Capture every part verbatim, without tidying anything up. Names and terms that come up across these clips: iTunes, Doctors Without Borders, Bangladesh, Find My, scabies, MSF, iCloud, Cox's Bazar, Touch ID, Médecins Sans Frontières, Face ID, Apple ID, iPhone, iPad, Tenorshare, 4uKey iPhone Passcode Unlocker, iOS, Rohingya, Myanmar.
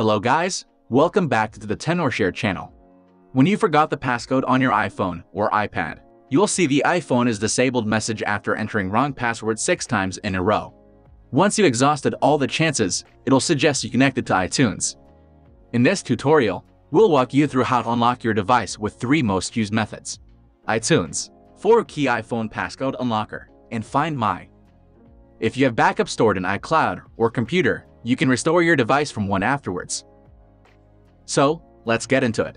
Hello guys, welcome back to the Tenorshare channel. When you forgot the passcode on your iPhone or iPad, you'll see the iPhone is disabled message after entering wrong password six times in a row. Once you exhausted all the chances, it'll suggest you connect it to iTunes. In this tutorial, we'll walk you through how to unlock your device with three most used methods: iTunes, four key iPhone Passcode Unlocker, and Find My. If you have backup stored in iCloud or computer, you can restore your device from one afterwards. So, let's get into it.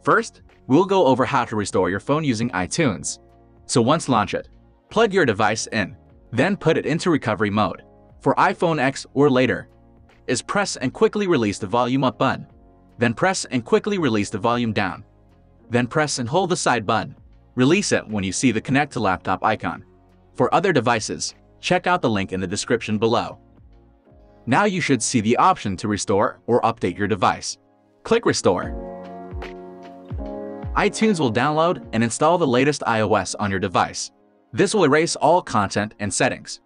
First, we'll go over how to restore your phone using iTunes. So once launch it, plug your device in, then put it into recovery mode. For iPhone ten or later, is press and quickly release the volume up button, then press and quickly release the volume down, then press and hold the side button. Release it when you see the connect to laptop icon. For other devices, check out the link in the description below. Now you should see the option to restore or update your device. Click Restore. iTunes will download and install the latest iOS on your device. This will erase all content and settings.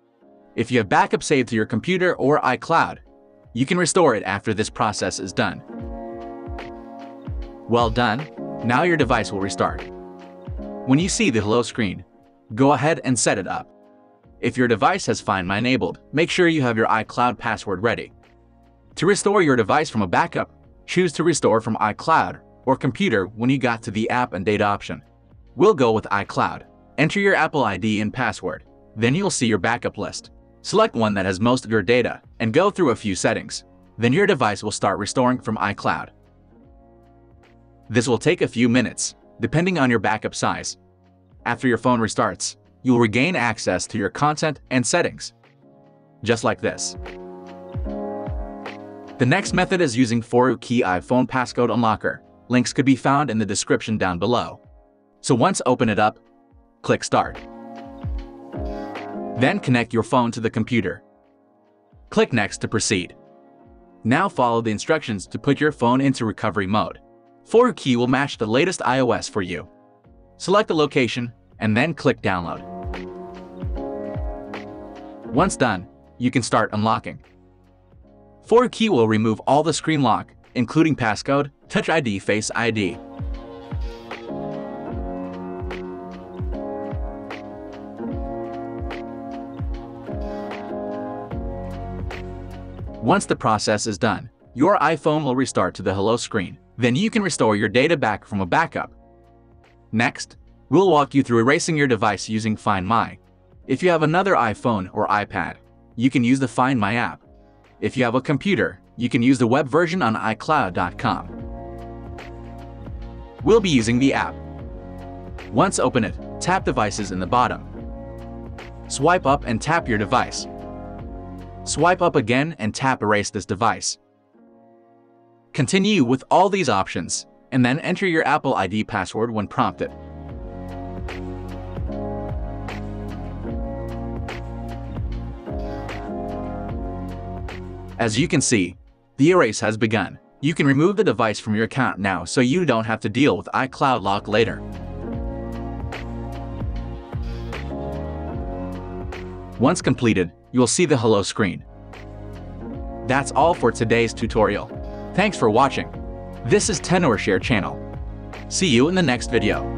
If you have backup saved to your computer or iCloud, you can restore it after this process is done. Well done, now your device will restart. When you see the hello screen, go ahead and set it up. If your device has Find My enabled, make sure you have your iCloud password ready. To restore your device from a backup, choose to restore from iCloud or computer when you got to the app and data option. We'll go with iCloud. Enter your Apple I D and password. Then you'll see your backup list. Select one that has most of your data and go through a few settings. Then your device will start restoring from iCloud. This will take a few minutes, depending on your backup size. After your phone restarts, you'll regain access to your content and settings, just like this. The next method is using four u key iPhone Passcode Unlocker. Links could be found in the description down below. So once open it up, click Start. Then connect your phone to the computer. Click Next to proceed. Now follow the instructions to put your phone into recovery mode. four u key will match the latest iOS for you. Select the location and then click Download. Once done, you can start unlocking. four u key will remove all the screen lock, including passcode, Touch I D, Face I D. Once the process is done, your iPhone will restart to the hello screen. Then you can restore your data back from a backup. Next, we'll walk you through erasing your device using Find My. If you have another iPhone or iPad, you can use the Find My app. If you have a computer, you can use the web version on iCloud dot com. We'll be using the app. Once open it, tap devices in the bottom. Swipe up and tap your device. Swipe up again and tap erase this device. Continue with all these options, and then enter your Apple I D password when prompted. As you can see, the erase has begun. You can remove the device from your account now so you don't have to deal with iCloud lock later. Once completed, you'll see the hello screen. That's all for today's tutorial. Thanks for watching. This is Tenorshare channel. See you in the next video.